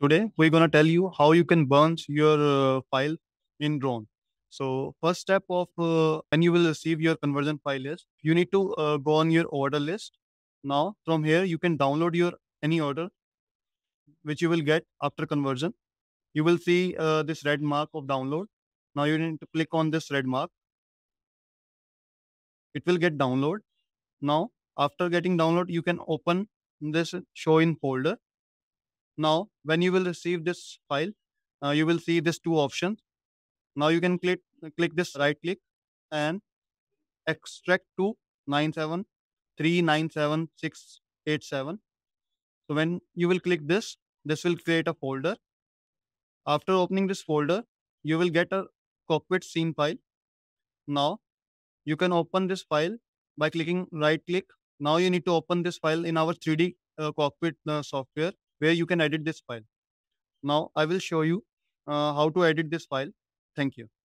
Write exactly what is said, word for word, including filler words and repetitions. Today, we're going to tell you how you can burn your uh, file in drone. So first step of uh, when you will receive your conversion file is you need to uh, go on your order list. Now from here, you can download your any order which you will get after conversion. You will see uh, this red mark of download. Now you need to click on this red mark. It will get download. Now after getting download, you can open this show in folder. Now when you will receive this file, uh, you will see these two options. Now you can click click this right click and extract to nine seven three nine seven six eight seven. So when you will click this, this will create a folder. After opening this folder, you will get a cockpit scene file. Now you can open this file by clicking right click. Now you need to open this file in our three D uh, cockpit uh, software where you can edit this file. Now I will show you uh, how to edit this file. Thank you.